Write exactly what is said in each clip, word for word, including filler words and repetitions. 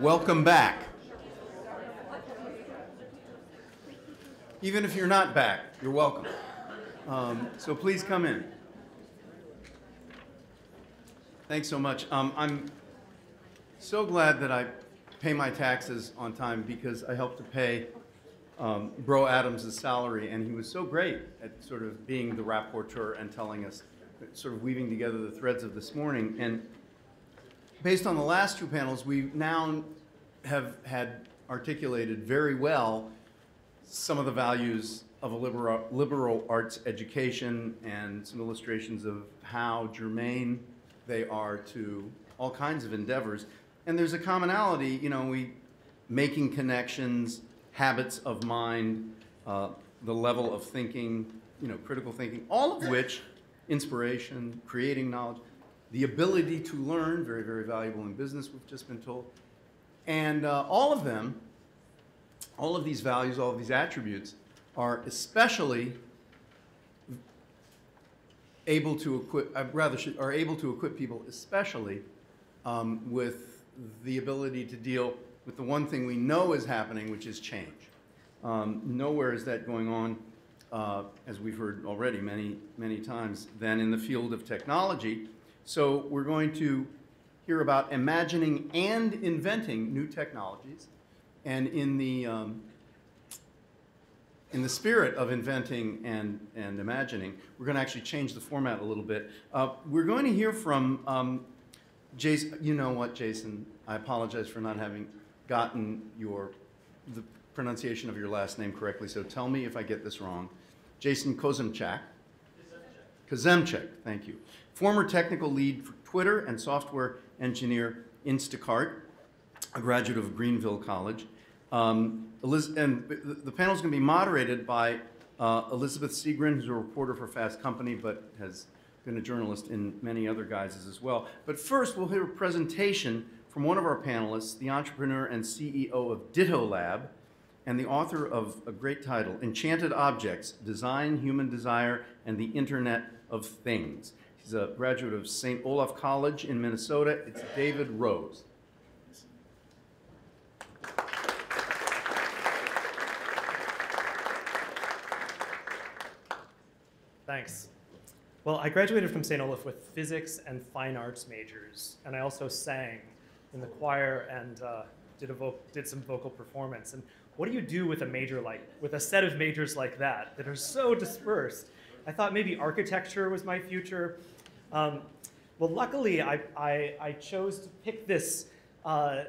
Welcome back. Even if you're not back, you're welcome. Um, so please come in. Thanks so much. Um, I'm so glad that I pay my taxes on time because I helped to pay um, Bro Adams' salary, and he was so great at sort of being the rapporteur and telling us, sort of weaving together the threads of this morning. And based on the last two panels, we now have had articulated very well some of the values of a liberal, liberal arts education and some illustrations of how germane they are to all kinds of endeavors. And there's a commonality, you know, we making connections, habits of mind, uh, the level of thinking, you know, critical thinking, all of which, inspiration, creating knowledge, the ability to learn, very, very valuable in business, we've just been told. And uh, all of them, all of these values, all of these attributes are especially able to equip, I rather should, are able to equip people especially um, with the ability to deal with the one thing we know is happening, which is change. Um, nowhere is that going on, uh, as we've heard already many, many times, than in the field of technology. So we're going to hear about imagining and inventing new technologies. And in the, um, in the spirit of inventing and, and imagining, we're going to actually change the format a little bit. Uh, we're going to hear from um, Jason. You know what, Jason? I apologize for not having gotten your, the pronunciation of your last name correctly, so tell me if I get this wrong. Jason Kozemczak. Kozemczak, thank you. Former technical lead for Twitter and software engineer Instacart, a graduate of Greenville College. Um, Eliz and the panel is going to be moderated by uh, Elizabeth Segran, who's a reporter for Fast Company, but has been a journalist in many other guises as well. But first, we'll hear a presentation from one of our panelists, the entrepreneur and C E O of Ditto Lab, and the author of a great title, Enchanted Objects, Design, Human Desire, and the Internet of Things. He's a graduate of Saint Olaf College in Minnesota. It's David Rose. Thanks. Well, I graduated from Saint Olaf with physics and fine arts majors, and I also sang in the choir and uh, did, a vo did some vocal performance. And what do you do with a major like, with a set of majors like that that are so dispersed? I thought maybe architecture was my future. Um, well, luckily, I, I, I chose to pick this, uh,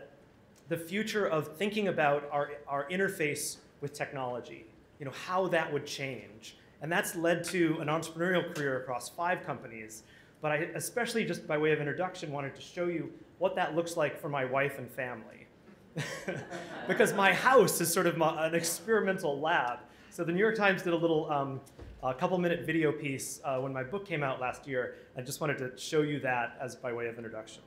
the future of thinking about our, our interface with technology, you know, how that would change. And that's led to an entrepreneurial career across five companies. But I especially, just by way of introduction, wanted to show you what that looks like for my wife and family. Because my house is sort of my, an experimental lab. So the New York Times did a little um, a couple minute video piece uh, when my book came out last year. I just wanted to show you that as by way of introduction.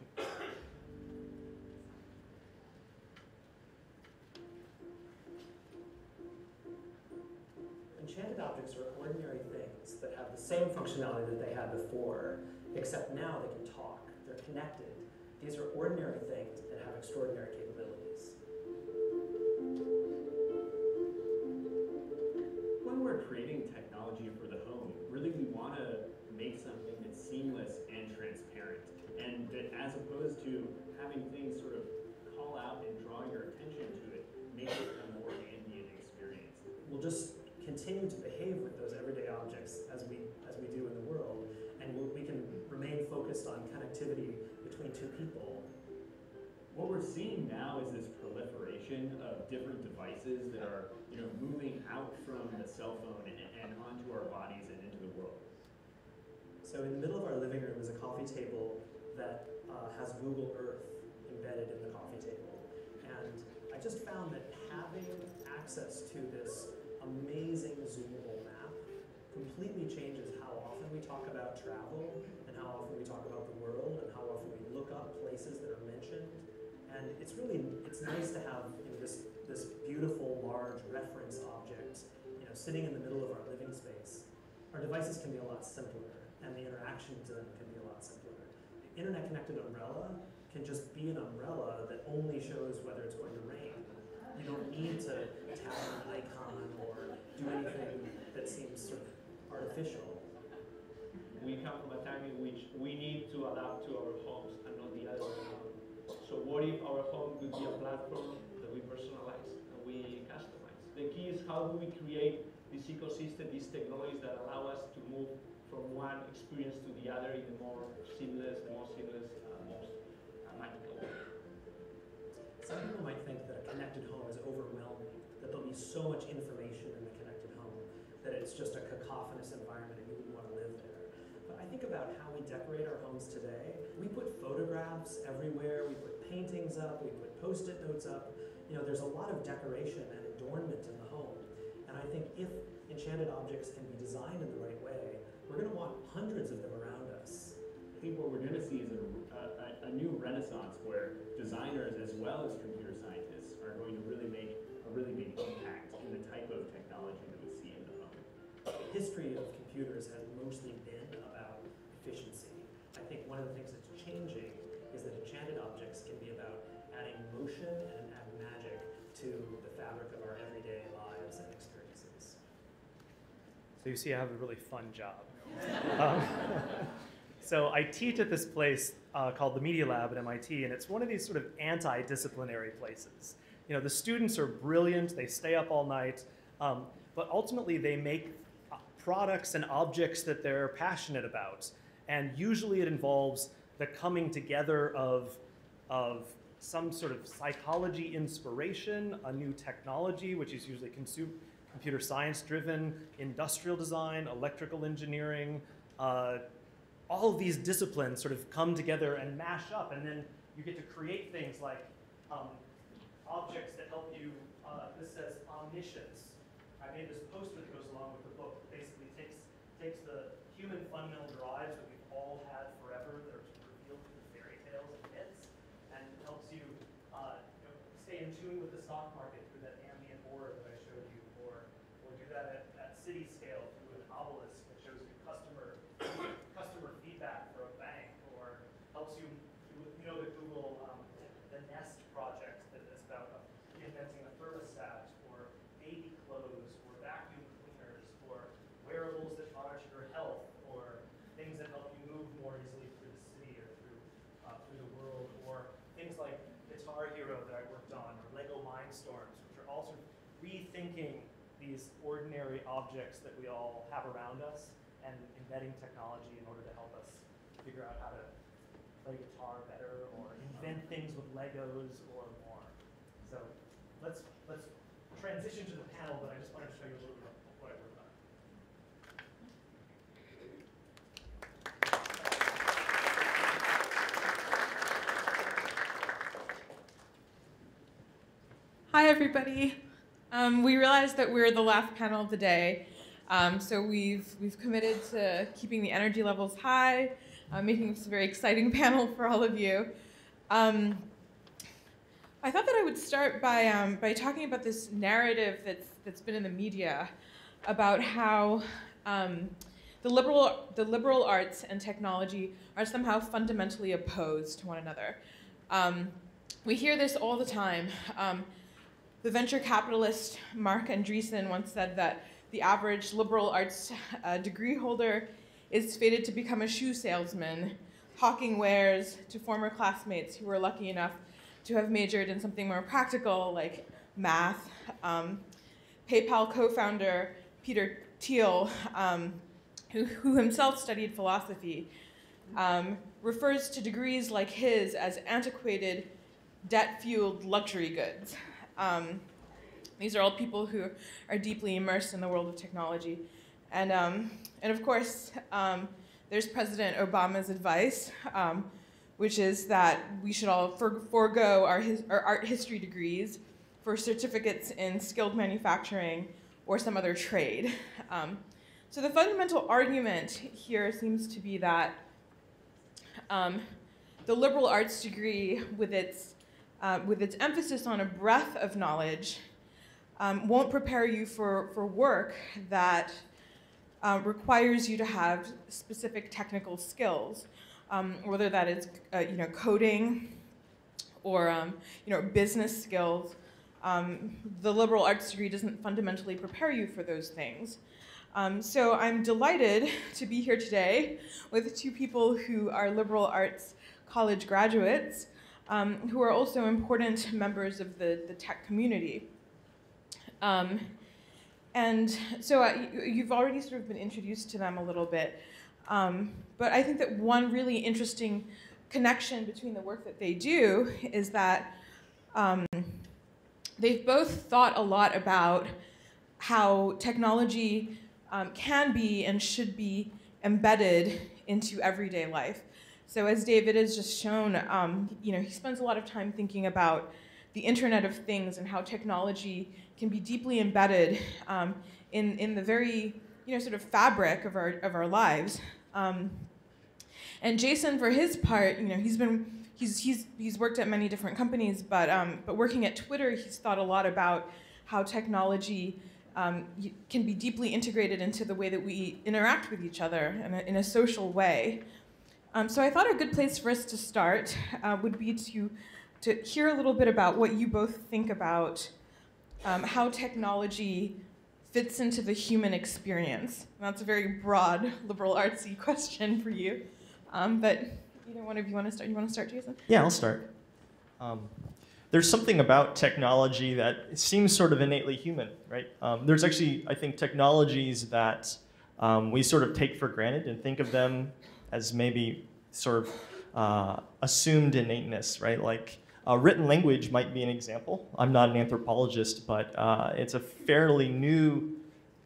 Enchanted objects are ordinary things that have the same functionality that they had before, except now they can talk, they're connected. These are ordinary things that have extraordinary capabilities. When we're creating technology for the home, really we want to make something that's seamless and transparent, and that as opposed to having things sort of call out and draw your attention to it, make it a more ambient experience. We'll just continue to behave with those everyday objects as we as we do in the world, and we'll, we can remain focused on connectivity between two people. What we're seeing now is this proliferation of different devices that are, you know, moving out from the cell phone and, and onto our bodies and into the world. So in the middle of our living room is a coffee table that uh, has Google Earth embedded in the coffee table, and I just found that having access to this amazing zoomable map completely changes how often we talk about travel and how often we talk about the world and how often we look up places that are mentioned. And it's really, it's nice to have, you know, this, this beautiful, large reference object, you know, sitting in the middle of our living space. Our devices can be a lot simpler, and the interaction to them can be a lot simpler. The internet-connected umbrella can just be an umbrella that only shows whether it's going to rain. You don't need to tap an icon or do anything that seems sort of artificial. We have a time in which we need to adapt to our homes and not the other way around. So what if our home could be a platform that we personalize and we customize? The key is how do we create this ecosystem, these technologies that allow us to move from one experience to the other in the more seamless, the more seamless, uh, most uh, magical way. Some people might think that a connected home is overwhelming, that there'll be so much information in the connected home that it's just a cacophonous environment and you wouldn't want to live there. But I think about how we decorate our homes today. We put photographs everywhere, we put paintings up, we put post-it notes up. You know, there's a lot of decoration and adornment in the home. And I think if Enchanted Objects can be designed in the right way, we're going to want hundreds of them around us. I think what we're going to see is a, a, a new renaissance where designers as well as computer scientists are going to really make a really big impact in the type of technology that we see in the home. The history of computers has mostly been about efficiency. I think one of the things that's changing is that Enchanted Objects can be about adding motion and adding magic to the fabric of our everyday lives and experiences. So you see I have a really fun job. um, so I teach at this place uh, called the Media Lab at M I T, and it's one of these sort of anti-disciplinary places. You know, the students are brilliant, they stay up all night, um, but ultimately they make products and objects that they're passionate about. And usually it involves the coming together of, of some sort of psychology inspiration, a new technology, which is usually consume, computer science driven, industrial design, electrical engineering. Uh, all of these disciplines sort of come together and mash up, and then you get to create things like um, objects that help you. Uh, this says omniscience. I made this poster that goes along with the book that basically takes, takes the human fundamental drives that we've all had forever that are revealed through fairy tales and myths, and helps you, uh, you know, stay in tune with the stock market through that ambient aura that I showed you, or, or do that at, at city scale through an obelisk that shows you customer, customer feedback for a bank, or helps you, you know, the Google, um, the Nest project that is about inventing a thermostat, or baby clothes, or vacuum cleaners, or wearables that monitor your health, or things that help you move more easily through the city or through uh, through the world, or things like Guitar Hero that I worked on, or Lego Mindstorms, which are all sort of rethinking these ordinary objects that we all have around us and embedding technology in order to help us figure out how to play guitar better, or invent things with Legos, or more. So let's let's. transition to the panel, but I just wanted to show you a little bit of what I worked on. Hi, everybody. Um, we realized that we're the last panel of the day, um, so we've we've committed to keeping the energy levels high, uh, making this a very exciting panel for all of you. Um, I thought that I would start by um, by talking about this narrative that's that's been in the media about how um, the liberal the liberal arts and technology are somehow fundamentally opposed to one another. Um, we hear this all the time. Um, the venture capitalist Mark Andreessen once said that the average liberal arts uh, degree holder is fated to become a shoe salesman, hawking wares to former classmates who were lucky enough to have majored in something more practical like math. Um, PayPal co-founder Peter Thiel, um, who, who himself studied philosophy, um, refers to degrees like his as antiquated, debt-fueled luxury goods. Um, these are all people who are deeply immersed in the world of technology. And, um, and of course, um, there's President Obama's advice, um, which is that we should all for, forego our, his, our art history degrees for certificates in skilled manufacturing or some other trade. Um, so the fundamental argument here seems to be that um, the liberal arts degree, with its, uh, with its emphasis on a breadth of knowledge, um, won't prepare you for, for work that uh, requires you to have specific technical skills. Um, whether that is, uh, you know, coding or um, you know, business skills, um, the liberal arts degree doesn't fundamentally prepare you for those things. Um, so I'm delighted to be here today with two people who are liberal arts college graduates, um, who are also important members of the, the tech community. Um, and so uh, you've already sort of been introduced to them a little bit, um, but I think that one really interesting connection between the work that they do is that um, they've both thought a lot about how technology Um, can be and should be embedded into everyday life. So as David has just shown, um, you know, he spends a lot of time thinking about the Internet of Things and how technology can be deeply embedded um, in, in the very, you know, sort of fabric of our, of our lives. Um, and Jason, for his part, you know, he's been, he's, he's, he's worked at many different companies, but, um, but working at Twitter, he's thought a lot about how technology Um, can be deeply integrated into the way that we interact with each other in a, in a social way. Um, so I thought a good place for us to start uh, would be to, to hear a little bit about what you both think about um, how technology fits into the human experience. And that's a very broad, liberal artsy question for you. Um, but either one of you want to start? You want to start, Jason? Yeah, I'll start. Um. There's something about technology that seems sort of innately human, right? Um, there's actually, I think, technologies that um, we sort of take for granted and think of them as maybe sort of uh, assumed innateness, right? Like uh, written language might be an example. I'm not an anthropologist, but uh, it's a fairly new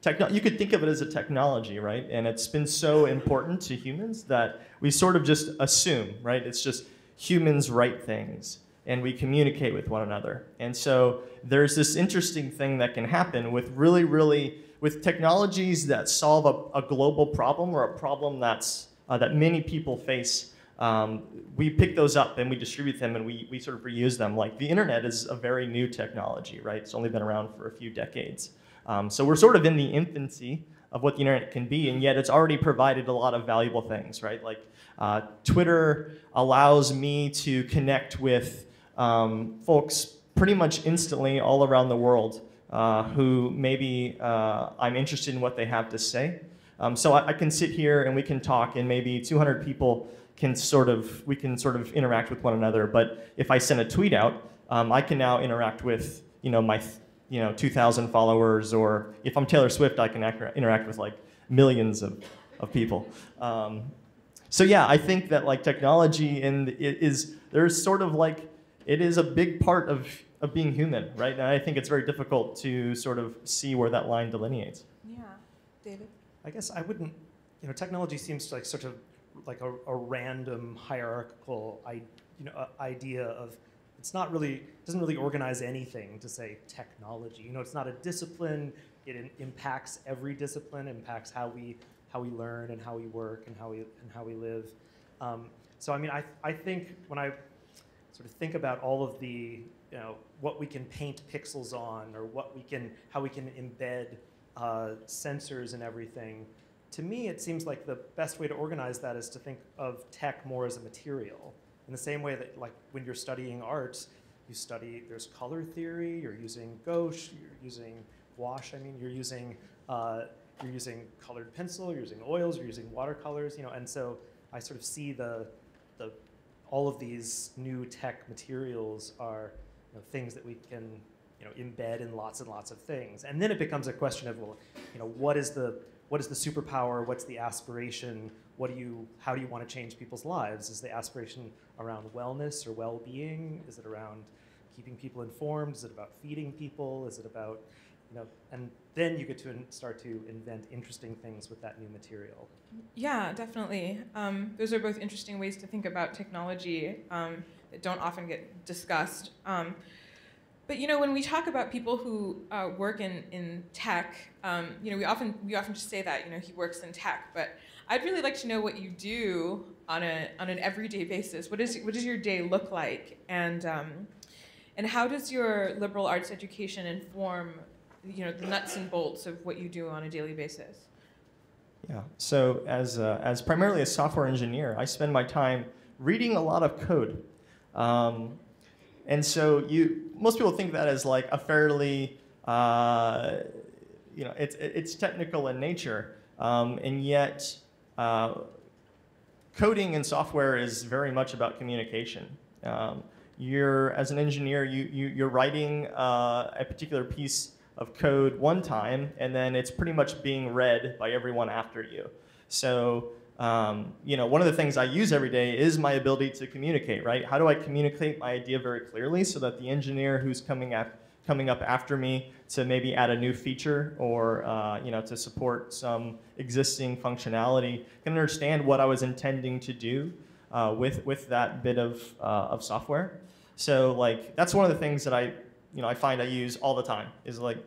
technology. You could think of it as a technology, right? And it's been so important to humans that we sort of just assume, right? It's just humans write things, and we communicate with one another. And so there's this interesting thing that can happen with really, really, with technologies that solve a, a global problem or a problem that's, uh, that many people face. Um, we pick those up and we distribute them and we, we sort of reuse them. Like the internet is a very new technology, right? It's only been around for a few decades. Um, so we're sort of in the infancy of what the internet can be, and yet it's already provided a lot of valuable things, right? Like uh, Twitter allows me to connect with Um, folks pretty much instantly all around the world uh, who maybe uh, I'm interested in what they have to say. Um, so I, I can sit here and we can talk, and maybe two hundred people can sort of, we can sort of interact with one another. But if I send a tweet out, um, I can now interact with, you know, my, you know, two thousand followers, or if I'm Taylor Swift, I can act, interact with like millions of, of people. Um, so yeah, I think that like technology and it is, there's sort of like, it is a big part of, of being human, right? And I think it's very difficult to sort of see where that line delineates. Yeah. David? I guess I wouldn't, you know, technology seems like such a, like a, a random hierarchical I, you know, idea of, it's not really, it doesn't really organize anything to say technology. You know, it's not a discipline. It impacts every discipline, impacts how we, how we learn and how we work and how we, and how we live. Um, so, I mean, I, I think when I, sort of think about all of the, you know, what we can paint pixels on, or what we can, how we can embed uh, sensors and everything. To me, it seems like the best way to organize that is to think of tech more as a material. In the same way that, like, when you're studying art, you study, there's color theory. You're using gouache. You're using gouache. I mean, you're using uh, you're using colored pencil. You're using oils. You're using watercolors. You know, and so I sort of see the the all of these new tech materials are, you know, things that we can, you know, embed in lots and lots of things. And then it becomes a question of, well, you know, what is the what is the superpower? What's the aspiration? What do you how do you want to change people's lives? Is the aspiration around wellness or well-being? Is it around keeping people informed? Is it about feeding people? Is it about, you know, and then you get to start to invent interesting things with that new material. Yeah, definitely. Um, those are both interesting ways to think about technology um, that don't often get discussed. Um, but you know, when we talk about people who uh, work in in tech, um, you know, we often we often just say that, you know, he works in tech. But I'd really like to know what you do on a on an everyday basis. What is what does your day look like, and um, and how does your liberal arts education inform, you know, the nuts and bolts of what you do on a daily basis? Yeah, so as, a, as primarily a software engineer, I spend my time reading a lot of code. Um, And so you, most people think that as like a fairly, uh, you know, it's it's technical in nature, um, and yet uh, coding and software is very much about communication. Um, you're as an engineer, you, you you're writing uh, a particular piece of code one time, and then it's pretty much being read by everyone after you. So. Um, you know, one of the things I use every day is my ability to communicate, right? How do I communicate my idea very clearly so that the engineer who's coming up, coming up after me to maybe add a new feature or, uh, you know, to support some existing functionality can understand what I was intending to do uh, with, with that bit of, uh, of software. So, like, that's one of the things that I, you know, I find I use all the time is, like,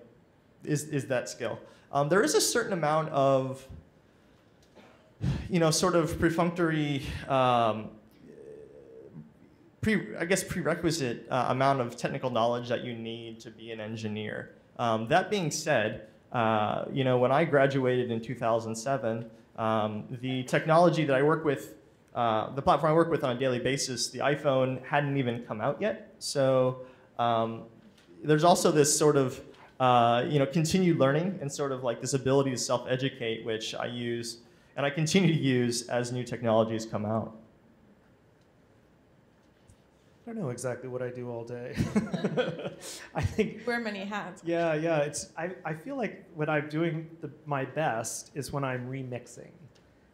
is, is that skill. Um, there is a certain amount of... you know, sort of perfunctory, um, pre, I guess prerequisite uh, amount of technical knowledge that you need to be an engineer. Um, that being said, uh, you know, when I graduated in two thousand seven, um, the technology that I work with, uh, the platform I work with on a daily basis, the iPhone hadn't even come out yet. So um, there's also this sort of, uh, you know, continued learning and sort of like this ability to self-educate, which I use and I continue to use as new technologies come out. I don't know exactly what I do all day. I think wear many hats. Yeah, yeah. It's I, I feel like when I'm doing the, my best is when I'm remixing.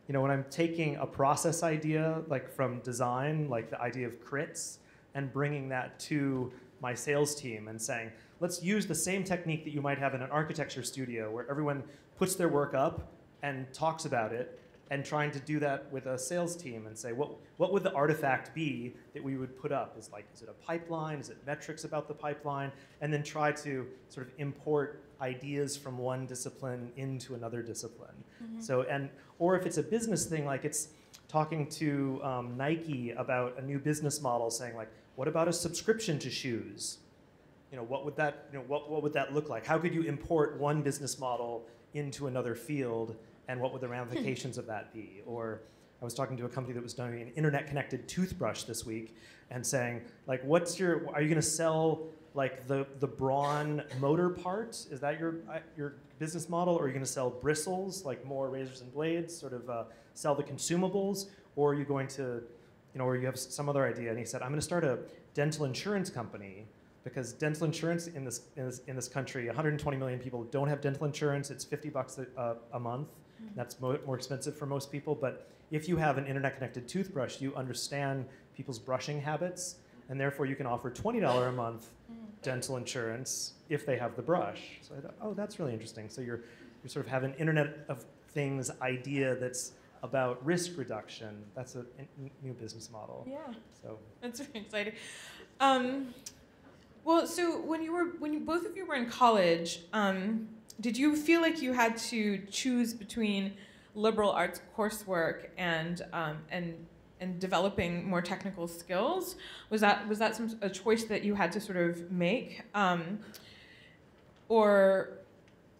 You know, when I'm taking a process idea like from design, like the idea of crits, and bringing that to my sales team and saying, let's use the same technique that you might have in an architecture studio where everyone puts their work up and talks about it, and trying to do that with a sales team and say, what what would the artifact be that we would put up? Is like, is it a pipeline? Is it metrics about the pipeline? And then try to sort of import ideas from one discipline into another discipline. Mm-hmm. So and or if it's a business thing, like it's talking to um, Nike about a new business model, saying like, what about a subscription to shoes? You know, what would that you know what what would that look like? How could you import one business model into another field? And what would the ramifications of that be? Or I was talking to a company that was doing an internet-connected toothbrush this week and saying, like, what's your, are you gonna sell like the, the Braun motor part? Is that your, your business model? Or are you gonna sell bristles, like more razors and blades, sort of uh, sell the consumables? Or are you going to, you know, or you have some other idea? And he said, I'm gonna start a dental insurance company because dental insurance in this, in this in this country, one hundred twenty million people don't have dental insurance. It's fifty bucks a, uh, a month. Mm-hmm. That's mo more expensive for most people. But if you have an internet-connected toothbrush, you understand people's brushing habits, and therefore you can offer twenty dollars a month dental insurance if they have the brush. So I thought, oh, that's really interesting. So you're you sort of have an Internet of Things idea that's about risk reduction. That's a in, new business model. Yeah. So that's really exciting. Um, Well, so when you were, when you, both of you were in college, um, did you feel like you had to choose between liberal arts coursework and um, and and developing more technical skills? Was that was that some, a choice that you had to sort of make, um, or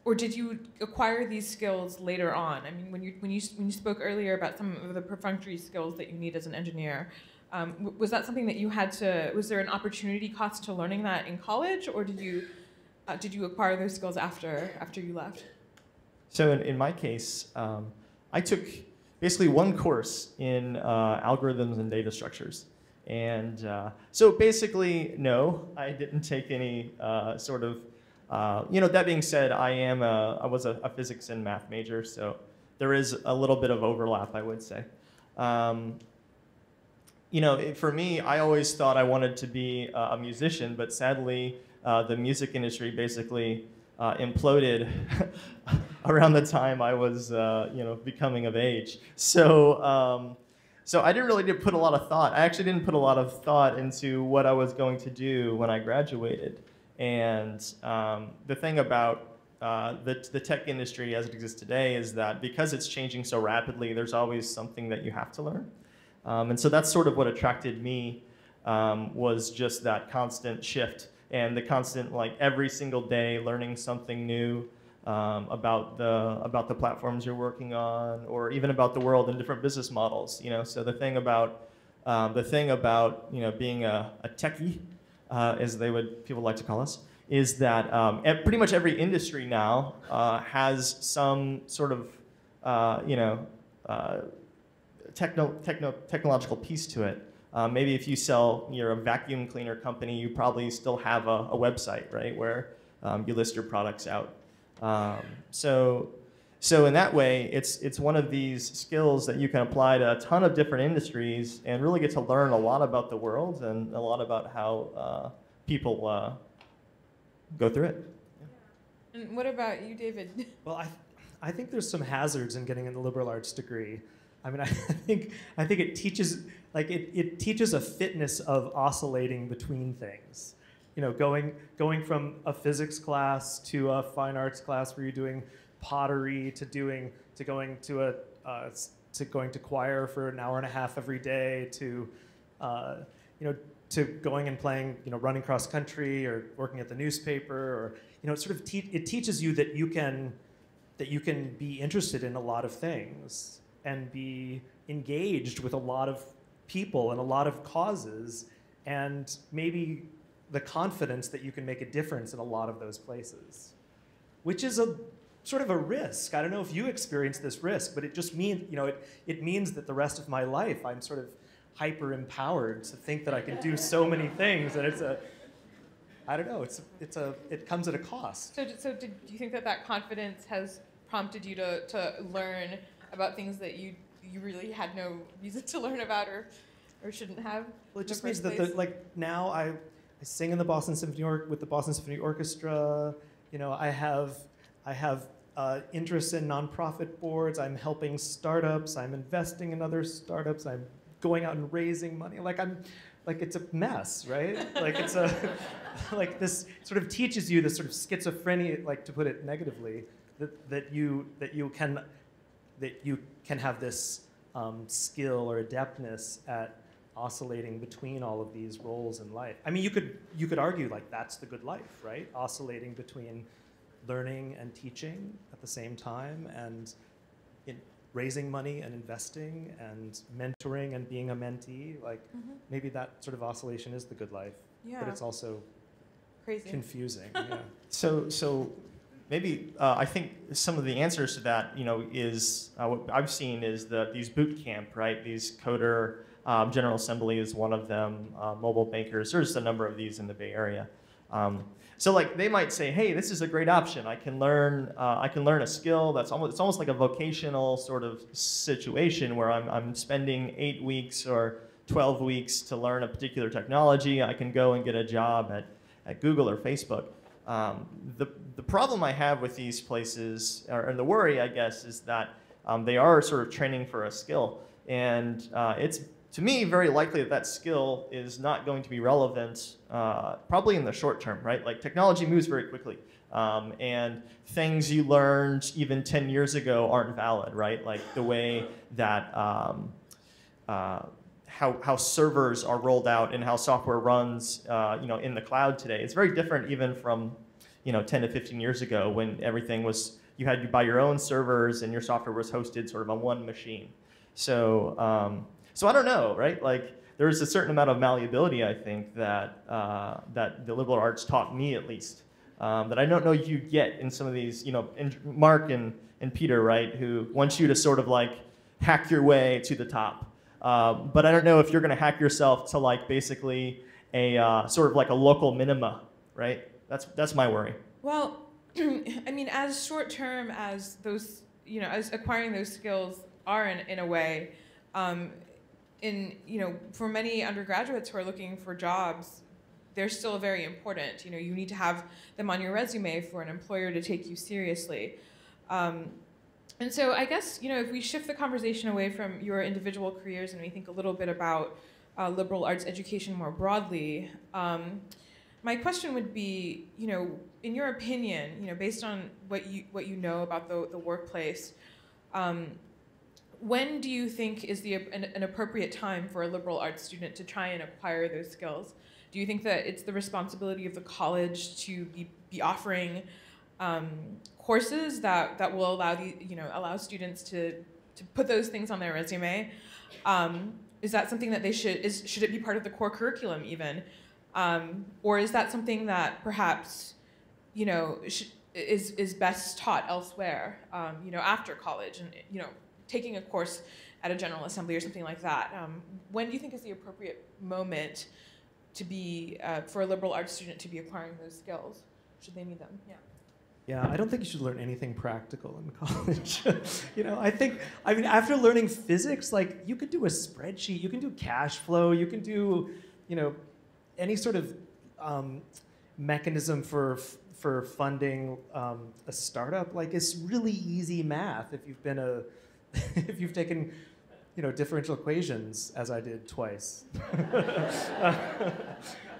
or did you acquire these skills later on? I mean, when you when you when you spoke earlier about some of the perfunctory skills that you need as an engineer. Um, was that something that you had to, was there an opportunity cost to learning that in college, or did you, uh, did you acquire those skills after, after you left? So in, in my case, um, I took basically one course in uh, algorithms and data structures. And uh, so basically, no, I didn't take any uh, sort of, uh, you know, that being said, I am a, I was a, a physics and math major, so there is a little bit of overlap, I would say. Um, You know, it, for me, I always thought I wanted to be uh, a musician, but sadly, uh, the music industry basically uh, imploded around the time I was, uh, you know, becoming of age. So, um, so I didn't really put a lot of thought. I actually didn't put a lot of thought into what I was going to do when I graduated. And um, the thing about uh, the, the tech industry as it exists today is that because it's changing so rapidly, there's always something that you have to learn. Um, and so that's sort of what attracted me, um, was just that constant shift and the constant, like, every single day learning something new um, about the about the platforms you're working on, or even about the world and different business models. You know, so the thing about um, the thing about you know being a, a techie uh, as they would people like to call us, is that um, pretty much every industry now uh, has some sort of uh, you know uh, techno, techno technological piece to it. Uh, maybe if you sell, you're a vacuum cleaner company, you probably still have a, a website, right, where um, you list your products out. Um, so, so in that way, it's it's one of these skills that you can apply to a ton of different industries and really get to learn a lot about the world and a lot about how uh, people uh, go through it. Yeah. And what about you, David? Well, I, I think there's some hazards in getting a liberal arts degree. I mean, I think I think it teaches like it, it teaches a fitness of oscillating between things. You know, going going from a physics class to a fine arts class where you're doing pottery to doing to going to a uh, to going to choir for an hour and a half every day to uh, you know to going and playing you know running cross country or working at the newspaper or you know it sort of te it teaches you that you can that you can be interested in a lot of things and be engaged with a lot of people and a lot of causes, and maybe the confidence that you can make a difference in a lot of those places, which is a sort of a risk. I don't know if you experience this risk, but it just means, you know, it, it means that the rest of my life I'm sort of hyper empowered to think that I can do so many things, and it's a, I don't know, it's, it's a, it comes at a cost. So, so did you think that that confidence has prompted you to, to learn about things that you you really had no reason to learn about or or shouldn't have? Well, it just means that the, like now I, I sing in the Boston Symphony or with the Boston Symphony Orchestra. You know, I have I have uh, interests in nonprofit boards. I'm helping startups. I'm investing in other startups. I'm going out and raising money. Like I'm like it's a mess, right? Like it's a like this sort of teaches you this sort of schizophrenia, like to put it negatively, that that you that you can. that you can have this um, skill or adeptness at oscillating between all of these roles in life. I mean, you could, you could argue like that's the good life, right? Oscillating between learning and teaching at the same time and in raising money and investing and mentoring and being a mentee. Like mm-hmm. maybe that sort of oscillation is the good life, yeah. But it's also crazy, confusing. Yeah. So, so. Maybe uh, I think some of the answers to that, you know, is uh, what I've seen is the these boot camp, right? These coder, um, General Assembly is one of them. Uh, mobile bankers, there's a number of these in the Bay Area. Um, so like they might say, hey, this is a great option. I can learn, uh, I can learn a skill that's almost it's almost like a vocational sort of situation where I'm I'm spending eight weeks or twelve weeks to learn a particular technology. I can go and get a job at at Google or Facebook. Um, the, the problem I have with these places, or, or the worry, I guess, is that um, they are sort of training for a skill. And uh, it's, to me, very likely that that skill is not going to be relevant uh, probably in the short term, right? Like technology moves very quickly. Um, and things you learned even ten years ago aren't valid, right? Like the way that um, uh, How, how servers are rolled out and how software runs, uh, you know, in the cloud today. It's very different even from, you know, ten to fifteen years ago when everything was you had to buy your own servers and your software was hosted sort of on one machine. So, um, so I don't know, right? Like there is a certain amount of malleability I think that uh, that the liberal arts taught me at least um, that I don't know you get in some of these, you know, in Mark and and Peter, right, who wants you to sort of like hack your way to the top. Um, but I don't know if you're going to hack yourself to like basically a uh, sort of like a local minima, right? That's that's my worry. Well, I mean, as short term as those, you know, as acquiring those skills are in in a way, um, in you know, for many undergraduates who are looking for jobs, they're still very important. You know, you need to have them on your resume for an employer to take you seriously. Um, And so I guess, you know, if we shift the conversation away from your individual careers and we think a little bit about uh, liberal arts education more broadly, um, my question would be, you know, in your opinion, you know, based on what you, what you know about the, the workplace, um, when do you think is the, an, an appropriate time for a liberal arts student to try and acquire those skills? Do you think that it's the responsibility of the college to be, be offering um, courses that, that will allow the, you know, allow students to, to put those things on their resume? Um, is that something that they should, is, should it be part of the core curriculum even? Um, or is that something that perhaps, you know, sh- is is best taught elsewhere, um, you know, after college and, you know, taking a course at a General Assembly or something like that? Um, when do you think is the appropriate moment to be, uh, for a liberal arts student to be acquiring those skills? Should they need them? Yeah. Yeah, I don't think you should learn anything practical in college. You know, I think, I mean, after learning physics, like, you could do a spreadsheet, you can do cash flow, you can do, you know, any sort of um, mechanism for for funding um, a startup. Like, it's really easy math if you've been a, if you've taken, you know, differential equations, as I did twice.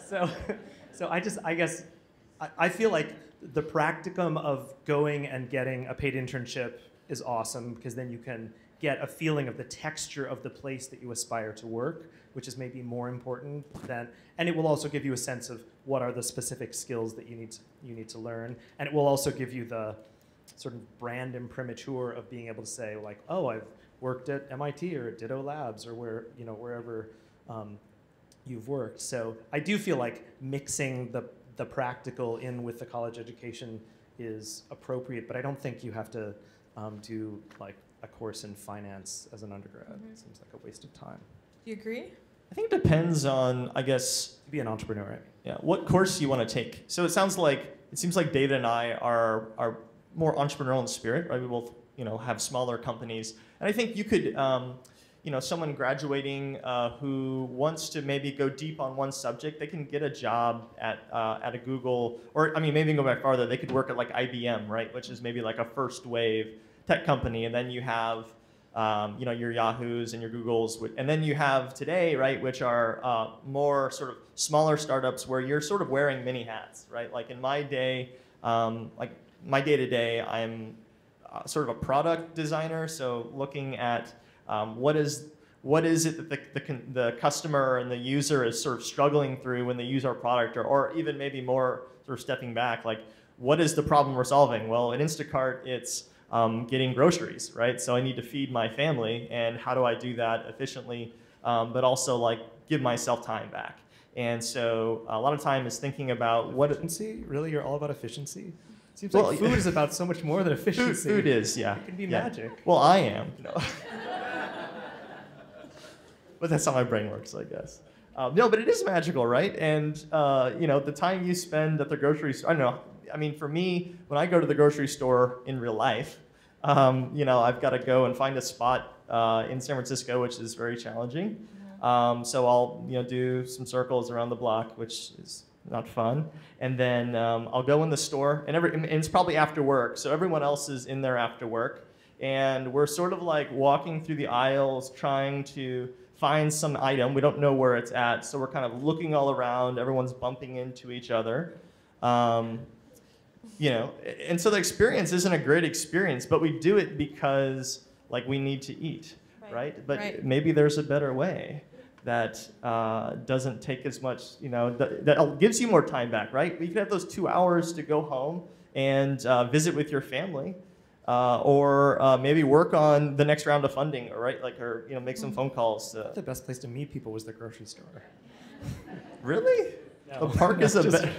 so, so I just, I guess, I, I feel like the practicum of going and getting a paid internship is awesome, because then you can get a feeling of the texture of the place that you aspire to work, which is maybe more important than, and it will also give you a sense of what are the specific skills that you need to, you need to learn. And it will also give you the sort of brand imprimatur of being able to say, like, oh, I've worked at M I T or at Ditto Labs or where, you know, wherever um, you've worked. So I do feel like mixing the the practical in with the college education is appropriate, but I don't think you have to um, do like a course in finance as an undergrad. Mm-hmm. It seems like a waste of time. Do you agree? I think it depends on, I guess, to be an entrepreneur, right? Yeah, what course you want to take. So it sounds like, it seems like David and I are are more entrepreneurial in spirit, right? We both, you know, have smaller companies, and I think you could, um, you know, someone graduating uh, who wants to maybe go deep on one subject, they can get a job at uh, at a Google, or I mean, maybe go back farther, they could work at like I B M, right, which is maybe like a first wave tech company, and then you have, um, you know, your Yahoos and your Googles, and then you have today, right, which are uh, more sort of smaller startups where you're sort of wearing many hats, right? Like in my day, um, like my day to day, I'm uh, sort of a product designer, so looking at Um, what is what is it that the, the the customer and the user is sort of struggling through when they use our product, or, or even maybe more sort of stepping back, like what is the problem we're solving? Well, at Instacart, it's um, getting groceries, right? So I need to feed my family, and how do I do that efficiently, um, but also like give myself time back? And so a lot of time is thinking about what efficiency. Really, you're all about efficiency. Seems well, like food is about so much more than efficiency. Food, food is, yeah. It can be yeah. magic. Well, I am. No. But that's how my brain works, I guess. Um, no, but it is magical, right? And uh, you know, the time you spend at the grocery store, I don't know. I mean, for me, when I go to the grocery store in real life, um, you know, I've got to go and find a spot uh, in San Francisco, which is very challenging. Um, so I'll, you know, do some circles around the block, which is not fun. And then um, I'll go in the store, and, every, and it's probably after work, so everyone else is in there after work. And we're sort of like walking through the aisles trying to find some item. We don't know where it's at, so we're kind of looking all around. Everyone's bumping into each other. Um, you know, and so the experience isn't a great experience, but we do it because like we need to eat, right? right? But right. maybe there's a better way that uh, doesn't take as much, you know, that, that gives you more time back, right? You can have those two hours to go home and uh, visit with your family, uh, or uh, maybe work on the next round of funding, or right, like, or you know, make some phone calls. To... The best place to meet people was the grocery store. Really? No. The park is a just... better.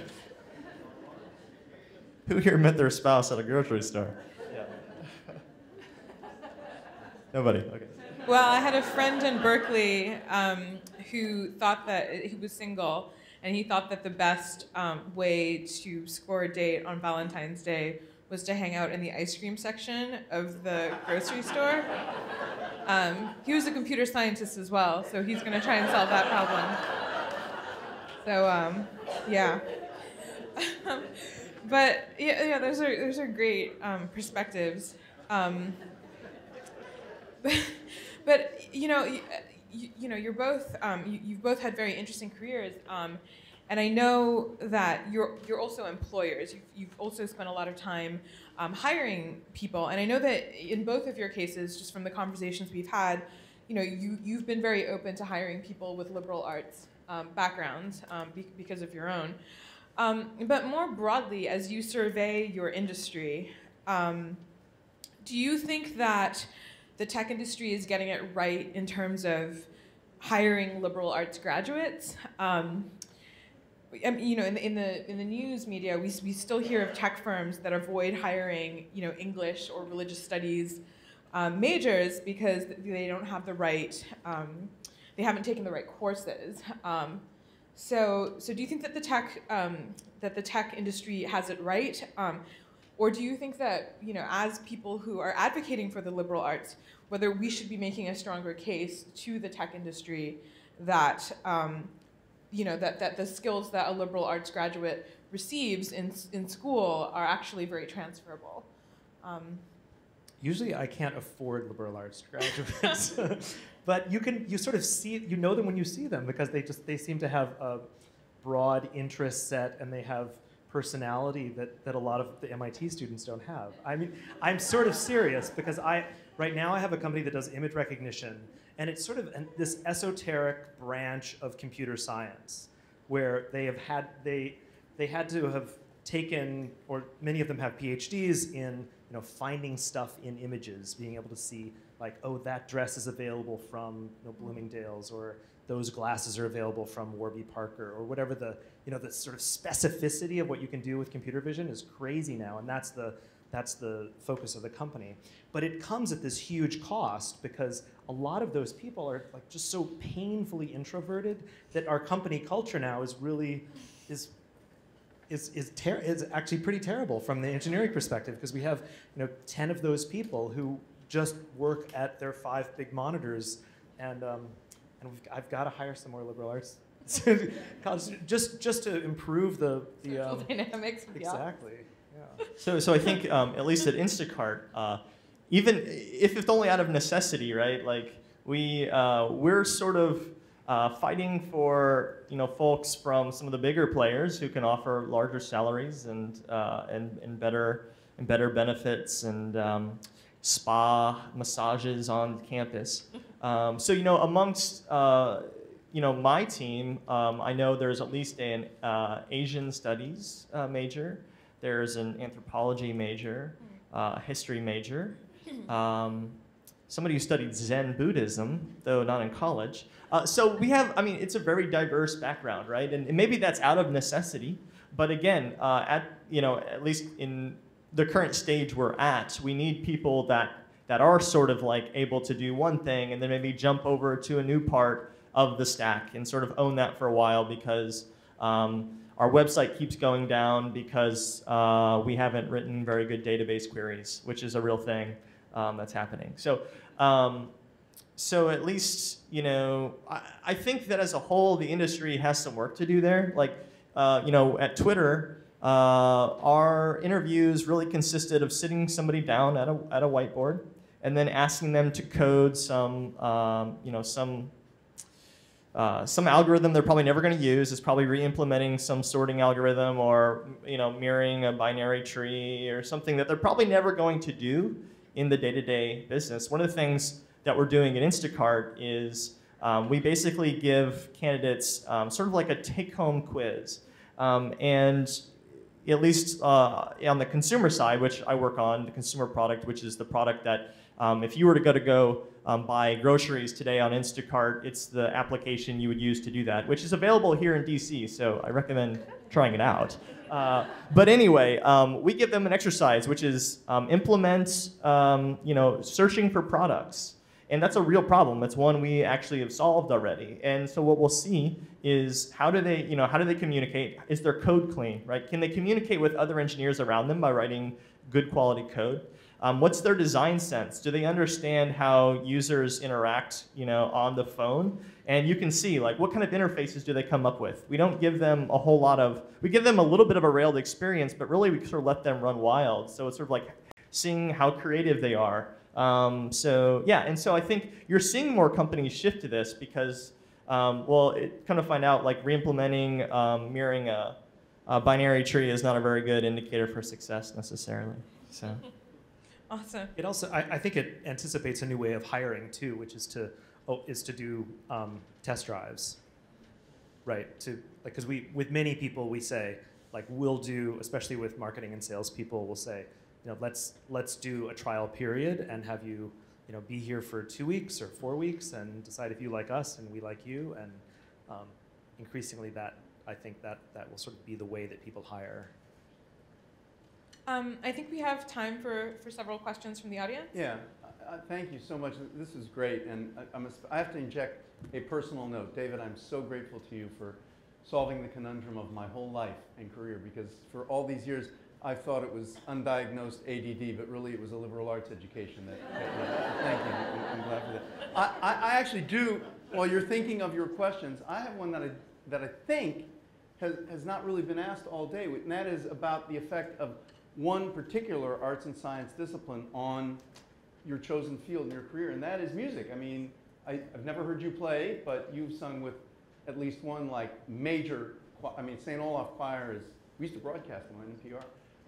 Who here met their spouse at a grocery store? Yeah. Nobody. Okay. Well, I had a friend in Berkeley um, who thought that he was single, and he thought that the best um, way to score a date on Valentine's Day was to hang out in the ice cream section of the grocery store. Um, he was a computer scientist as well, so he's going to try and solve that problem. So, um, yeah. But yeah, yeah, those are those are great um, perspectives. Um, But you know, you, you know, you're both um, you, you've both had very interesting careers, um, and I know that you're you're also employers. You've, you've also spent a lot of time um, hiring people, and I know that in both of your cases, just from the conversations we've had, you know, you you've been very open to hiring people with liberal arts um, backgrounds um, be, because of your own. Um, but more broadly, as you survey your industry, um, do you think that the tech industry is getting it right in terms of hiring liberal arts graduates? Um, you know, in the in the in the news media, we we still hear of tech firms that avoid hiring, you know, English or religious studies um, majors because they don't have the right, um, they haven't taken the right courses. Um, so so do you think that the tech um, that the tech industry has it right, um, or do you think that, you know, as people who are advocating for the liberal arts, whether we should be making a stronger case to the tech industry that um, you know, that, that the skills that a liberal arts graduate receives in, in school are actually very transferable? Um, Usually I can't afford liberal arts graduates, but you can, you sort of see, you know them when you see them because they just, they seem to have a broad interest set and they have personality that, that a lot of the M I T students don't have. I mean, I'm sort of serious because I, right now I have a company that does image recognition. And it's sort of an, this esoteric branch of computer science, where they have had they they had to have taken, or many of them have PhDs in, you know, finding stuff in images, being able to see like, oh, that dress is available from, you know, Bloomingdale's, or those glasses are available from Warby Parker, or whatever. The, you know, the sort of specificity of what you can do with computer vision is crazy now, and that's the That's the focus of the company. But it comes at this huge cost because a lot of those people are like just so painfully introverted that our company culture now is really, is is is, ter is actually pretty terrible from the engineering perspective, because we have, you know, ten of those people who just work at their five big monitors, and um, and we've, I've got to hire some more liberal arts just just to improve the the um, dynamics. Exactly. Yeah. Yeah. So, so I think um, at least at Instacart, uh, even if it's only out of necessity, right? Like we uh, we're sort of uh, fighting for, you know, folks from some of the bigger players who can offer larger salaries and uh, and and better and better benefits and um, spa massages on campus. Um, so, you know, amongst uh, you know, my team, um, I know there's at least an uh, Asian studies uh, major. There's an anthropology major, uh, a history major, um, somebody who studied Zen Buddhism, though not in college. Uh, so we have, I mean, it's a very diverse background, right? And, and maybe that's out of necessity, but again, uh, at, you know, at least in the current stage we're at, we need people that, that are sort of like able to do one thing and then maybe jump over to a new part of the stack and sort of own that for a while, because um, our website keeps going down because uh, we haven't written very good database queries, which is a real thing um, that's happening. So, um, so at least, you know, I, I think that as a whole, the industry has some work to do there. Like, uh, you know, at Twitter, uh, our interviews really consisted of sitting somebody down at a at a whiteboard and then asking them to code some, um, you know, some. Uh, some algorithm they're probably never going to use. Is probably re-implementing some sorting algorithm, or, you know, mirroring a binary tree or something that they're probably never going to do in the day-to-day business. One of the things that we're doing at Instacart is um, we basically give candidates um, sort of like a take-home quiz. Um, and at least uh, on the consumer side, which I work on, the consumer product, which is the product that um, if you were to go to go Um, buy groceries today on Instacart, it's the application you would use to do that, which is available here in D C, so I recommend trying it out. Uh, but anyway, um, we give them an exercise, which is um, implement, um, you know, searching for products. And that's a real problem. That's one we actually have solved already. And so what we'll see is how do they, you know, how do they communicate? Is their code clean, right? Can they communicate with other engineers around them by writing good quality code? Um, what's their design sense? Do they understand how users interact, you know, on the phone? And you can see, like, what kind of interfaces do they come up with? We don't give them a whole lot of, we give them a little bit of a railed experience, but really we sort of let them run wild. So it's sort of like seeing how creative they are. Um, so, yeah, and so I think you're seeing more companies shift to this because, um, well, it kind of find out, like, re-implementing, um, mirroring a, a binary tree is not a very good indicator for success necessarily, so. Awesome. It also, I, I think it anticipates a new way of hiring too, which is to, oh, is to do um, test drives, right? To like, because we, with many people, we say like we'll do, especially with marketing and sales people, we'll say, you know, let's let's do a trial period and have you, you know, be here for two weeks or four weeks and decide if you like us and we like you, and um, increasingly that I think that that will sort of be the way that people hire. Um, I think we have time for, for several questions from the audience. Yeah, uh, thank you so much. This is great, and I, I'm a, I have to inject a personal note. David, I'm so grateful to you for solving the conundrum of my whole life and career, because for all these years, I thought it was undiagnosed A D D, but really it was a liberal arts education. That, that thank you. I'm glad for that. I, I, I actually do, while you're thinking of your questions, I have one that I, that I think has, has not really been asked all day, and that is about the effect of one particular arts and science discipline on your chosen field in your career, and that is music. I mean, I, I've never heard you play, but you've sung with at least one like major, I mean, Saint Olaf Choir is, we used to broadcast them on N P R.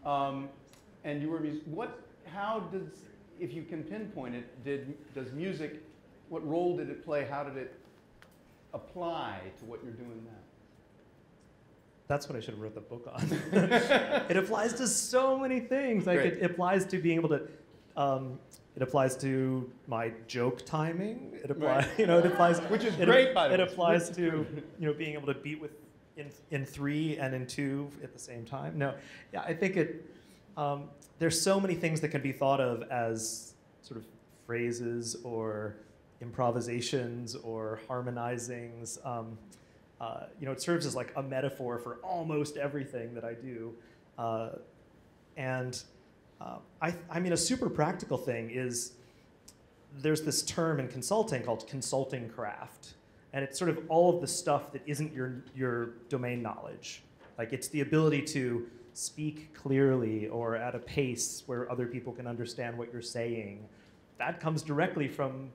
Um, and you were, what, how does, if you can pinpoint it, did, does music, what role did it play? How did it apply to what you're doing now? That's what I should have wrote the book on. It applies to so many things. Like it, it applies to being able to, um, it applies to my joke timing. It applies, right. you know, it applies. Which is it, great, by the way. It applies to, you know, being able to beat with in in three and in two at the same time. No, yeah, I think it. Um, there's so many things that can be thought of as sort of phrases or improvisations or harmonizings. Um, Uh, you know, it serves as like a metaphor for almost everything that I do. Uh, and uh, I, I mean, a super practical thing is there's this term in consulting called consulting craft. And it's sort of all of the stuff that isn't your, your domain knowledge. Like it's the ability to speak clearly or at a pace where other people can understand what you're saying. That comes directly from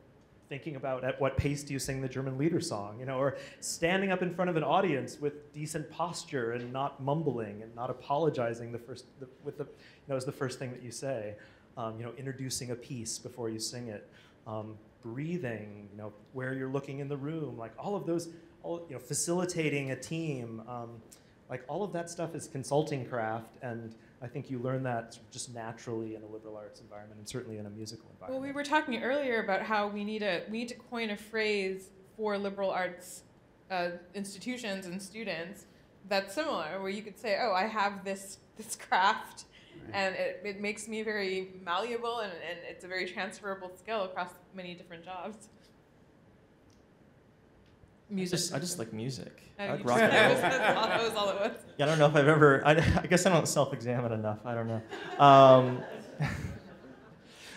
thinking about at what pace do you sing the German Lieder song, you know, or standing up in front of an audience with decent posture and not mumbling and not apologizing the first the, with the you know is the first thing that you say, um, you know, introducing a piece before you sing it, um, breathing, you know, where you're looking in the room, like all of those, all you know, facilitating a team, um, like all of that stuff is consulting craft. And I think you learn that just naturally in a liberal arts environment, and certainly in a musical environment. Well, we were talking earlier about how we need a we need to coin a phrase for liberal arts uh, institutions and students that's similar, where you could say, "Oh, I have this this craft, right. and it, it makes me very malleable, and, and it's a very transferable skill across many different jobs." Music. I just, I just like music. I like rock and roll. That was all it was. Yeah, I don't know if I've ever, I, I guess I don't self-examine enough. I don't know. Um,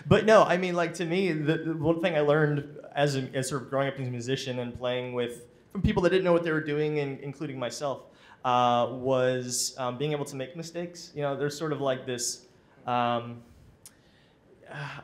but no, I mean, like to me, the, the one thing I learned as, a, as sort of growing up as a musician and playing with, from people that didn't know what they were doing, and including myself, uh, was um, being able to make mistakes. You know, there's sort of like this, um,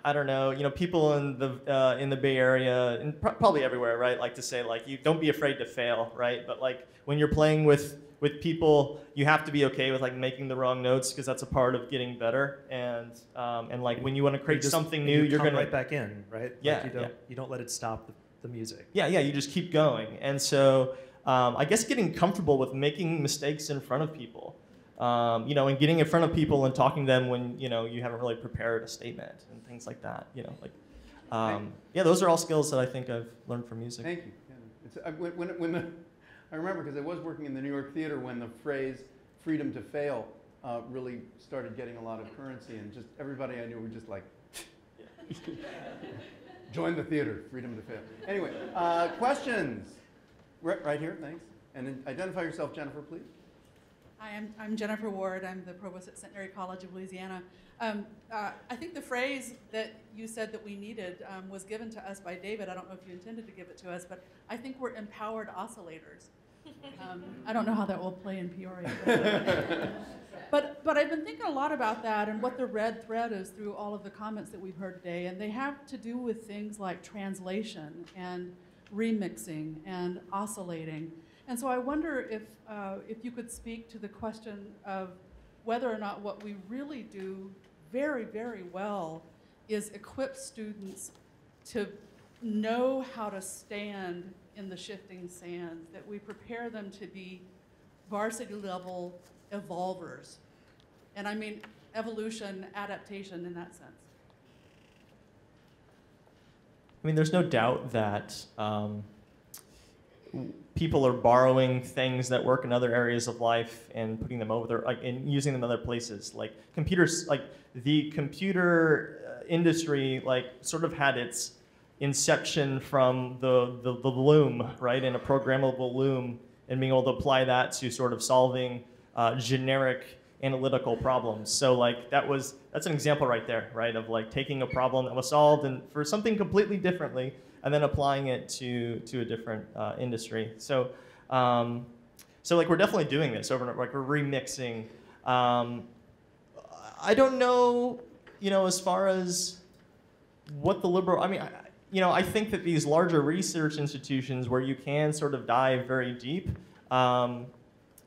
I don't know, you know, people in the uh, in the Bay Area and pro probably everywhere, right? Like to say, like, you don't be afraid to fail, right? But like when you're playing with with people, you have to be okay with like making the wrong notes, because that's a part of getting better. And um, and like when you want to create just, something new, you you're gonna right back in, right? Yeah, like you don't yeah. you don't let it stop the, the music. Yeah, yeah, you just keep going. And so um, I guess getting comfortable with making mistakes in front of people. Um, you know, and getting in front of people and talking to them when, you know, you haven't really prepared a statement and things like that, you know, like, um, yeah, those are all skills that I think I've learned from music. Thank you. Yeah. It's, I, when, when the, I remember, because I was working in the New York theater when the phrase freedom to fail uh, really started getting a lot of currency, and just everybody I knew were just like, join the theater, freedom to fail. Anyway, uh, questions? Right, right here, thanks. And identify yourself, Jennifer, please. Hi, I'm, I'm Jennifer Ward. I'm the provost at Centenary College of Louisiana. Um, uh, I think the phrase that you said that we needed um, was given to us by David. I don't know if you intended to give it to us, but I think we're empowered oscillators. Um, I don't know how that will play in Peoria. But, but, but I've been thinking a lot about that and what the red thread is through all of the comments that we've heard today. And they have to do with things like translation and remixing and oscillating. And so I wonder if, uh, if you could speak to the question of whether or not what we really do very, very well is equip students to know how to stand in the shifting sands, that we prepare them to be varsity level evolvers. And I mean evolution, adaptation in that sense. I mean, there's no doubt that um, people are borrowing things that work in other areas of life and putting them over there, like, and using them in other places. Like computers, like the computer industry, like sort of had its inception from the, the, the loom, right? And a programmable loom, and being able to apply that to sort of solving uh, generic analytical problems. So like that was, that's an example right there, right? Of like taking a problem that was solved and for something completely differently, and then applying it to to a different uh, industry. So, um, so like we're definitely doing this over and over, like we're remixing. Um, I don't know, you know, as far as what the liberal, I mean, I, you know, I think that these larger research institutions where you can sort of dive very deep, um,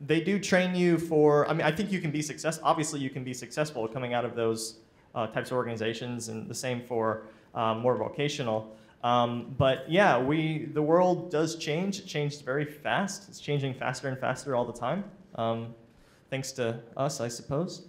they do train you for, I mean, I think you can be successful, obviously you can be successful coming out of those uh, types of organizations, and the same for uh, more vocational. Um, but yeah, we, the world does change. It changed very fast. It's changing faster and faster all the time, um, thanks to us, I suppose.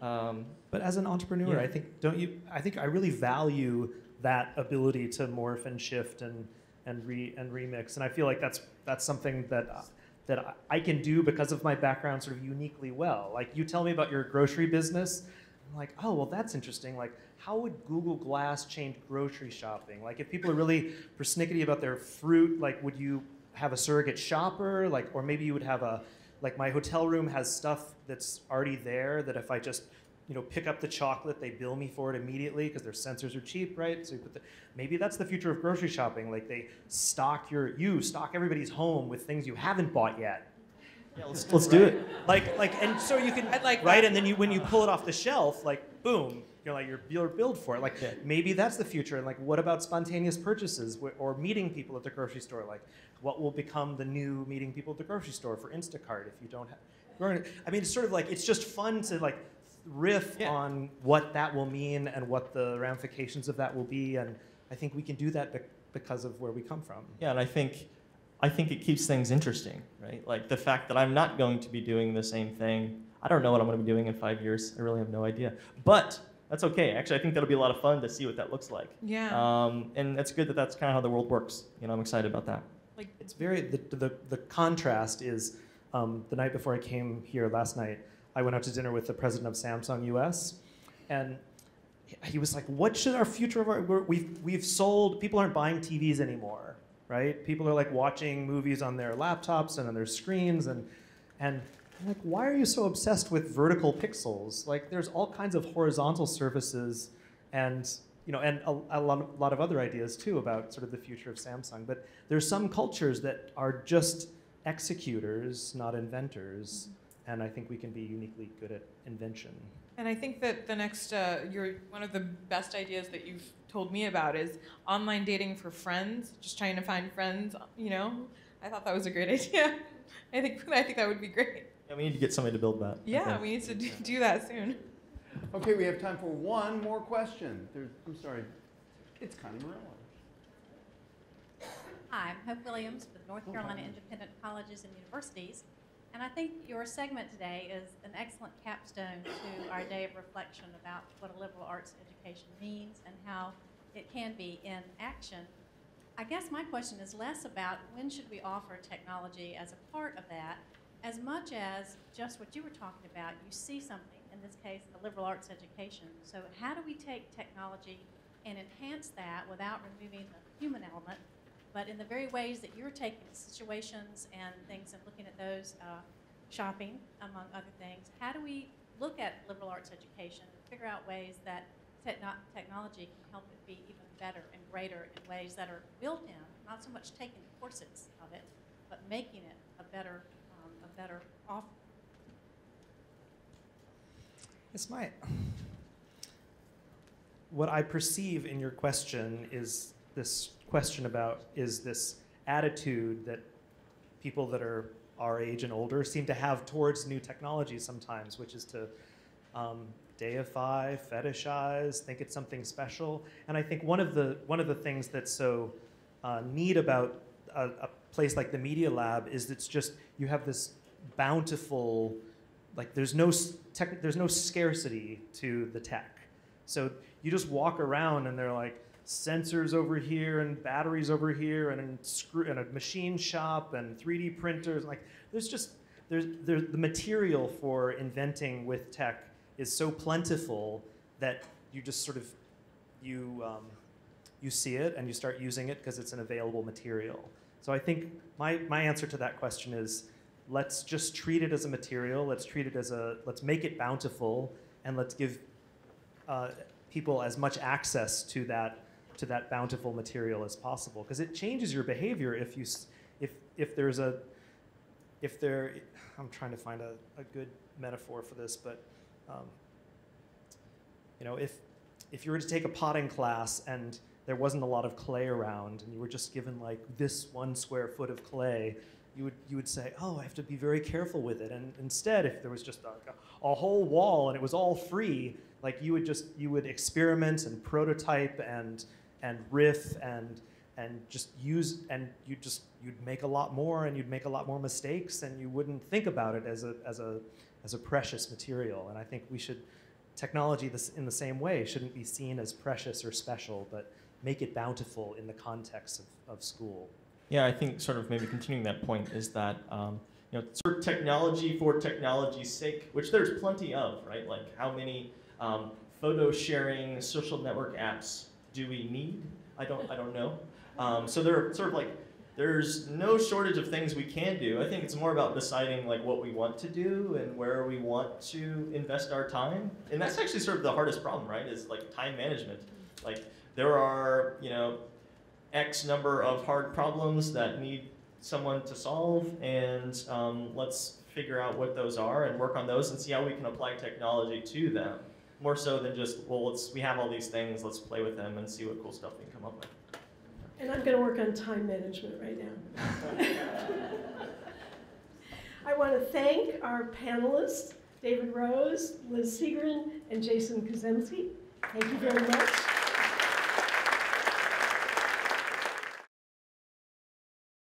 Um, but as an entrepreneur, yeah. I think, don't you, I think I really value that ability to morph and shift and, and, re, and remix. And I feel like that's, that's something that uh, that I can do because of my background sort of uniquely well. Like you tell me about your grocery business, I'm like, oh, well that's interesting. Like how would Google Glass change grocery shopping? Like if people are really persnickety about their fruit, like would you have a surrogate shopper? Like, or maybe you would have a, like my hotel room has stuff that's already there that if I just, you know, pick up the chocolate, they bill me for it immediately because their sensors are cheap, right? So you put the, maybe that's the future of grocery shopping. Like they stock your, you stock everybody's home with things you haven't bought yet. Yeah, let's let's right? do it. Like, like, and so you can, like, right? And then you, when you pull it off the shelf, like, boom, you're like, you're, you're billed for it. Like, yeah. Maybe that's the future. And like, what about spontaneous purchases or meeting people at the grocery store? Like, what will become the new meeting people at the grocery store for Instacart if you don't have, I mean, it's sort of like, it's just fun to like, riff yeah. on what that will mean and what the ramifications of that will be, and I think we can do that be because of where we come from. Yeah, and I think I think it keeps things interesting, right? Like the fact that I'm not going to be doing the same thing. I don't know what I'm going to be doing in five years. I really have no idea. But that's okay. Actually, I think that'll be a lot of fun to see what that looks like. Yeah. Um, and it's good that that's kind of how the world works. You know, I'm excited about that. Like it's very, the, the, the contrast is um, the night before I came here last night, I went out to dinner with the president of Samsung U S, and he was like, what should our future of our, we've, we've sold, people aren't buying T Vs anymore, right? People are like watching movies on their laptops and on their screens, and, and I'm like, why are you so obsessed with vertical pixels? Like there's all kinds of horizontal surfaces and, you know, and a, a lot of other ideas too about sort of the future of Samsung, but there's some cultures that are just executors, not inventors. Mm-hmm. And I think we can be uniquely good at invention. And I think that the next, uh, you're, one of the best ideas that you've told me about is online dating for friends, just trying to find friends, you know? I thought that was a great idea. I think, I think that would be great. Yeah, we need to get somebody to build that. Yeah, we need to do, do that soon. Okay, we have time for one more question. There's, I'm sorry, it's Connie Morello. Hi, I'm Hope Williams with North Carolina oh, Independent Colleges and Universities. And I think your segment today is an excellent capstone to our day of reflection about what a liberal arts education means and how it can be in action. I guess my question is less about when should we offer technology as a part of that, as much as just what you were talking about, you see something, in this case, a liberal arts education. So how do we take technology and enhance that without removing the human element? But in the very ways that you're taking situations and things and looking at those, uh, shopping, among other things, how do we look at liberal arts education and figure out ways that techno technology can help it be even better and greater in ways that are built in, not so much taking courses of it, but making it a better, um, a better offering? It's my, what I perceive in your question is this question about is this attitude that people that are our age and older seem to have towards new technology sometimes, which is to um, deify, fetishize, think it's something special. And I think one of the one of the things that's so uh, neat about a, a place like the Media Lab is it's just you have this bountiful, like there's no tech, there's no scarcity to the tech. So you just walk around and they're like, sensors over here and batteries over here and screw and a machine shop and three D printers. Like there's just there's, there's the material for inventing with tech is so plentiful that you just sort of you um, you see it and you start using it because it's an available material. So I think my my answer to that question is let's just treat it as a material. Let's treat it as a let's make it bountiful and let's give uh, people as much access to that. to that bountiful material as possible, because it changes your behavior if you, if if there's a, if there, I'm trying to find a, a good metaphor for this, but, um, you know, if if you were to take a potting class and there wasn't a lot of clay around and you were just given like this one square foot of clay, you would you would say, oh, I have to be very careful with it. And instead, if there was just a, a whole wall and it was all free, like you would just you would experiment and prototype and and riff and and just use and you just you'd make a lot more and you'd make a lot more mistakes and you wouldn't think about it as a as a as a precious material. And I think we should technology this in the same way shouldn't be seen as precious or special, but make it bountiful in the context of, of school. Yeah, I think sort of maybe continuing that point is that um, you know sort of technology for technology's sake, which there's plenty of, right? Like how many um, photo sharing social network apps do we need? I don't, I don't know. Um, so there are sort of like, there's no shortage of things we can do. I think it's more about deciding like what we want to do and where we want to invest our time. And that's actually sort of the hardest problem, right? Is like time management. Like there are, you know, X number of hard problems that need someone to solve, and um, let's figure out what those are and work on those and see how we can apply technology to them. More so than just, well, let's, we have all these things, let's play with them and see what cool stuff we can come up with. And I'm going to work on time management right now. I want to thank our panelists, David Rose, Liz Segran, and Jason Kozemczak. Thank you very much.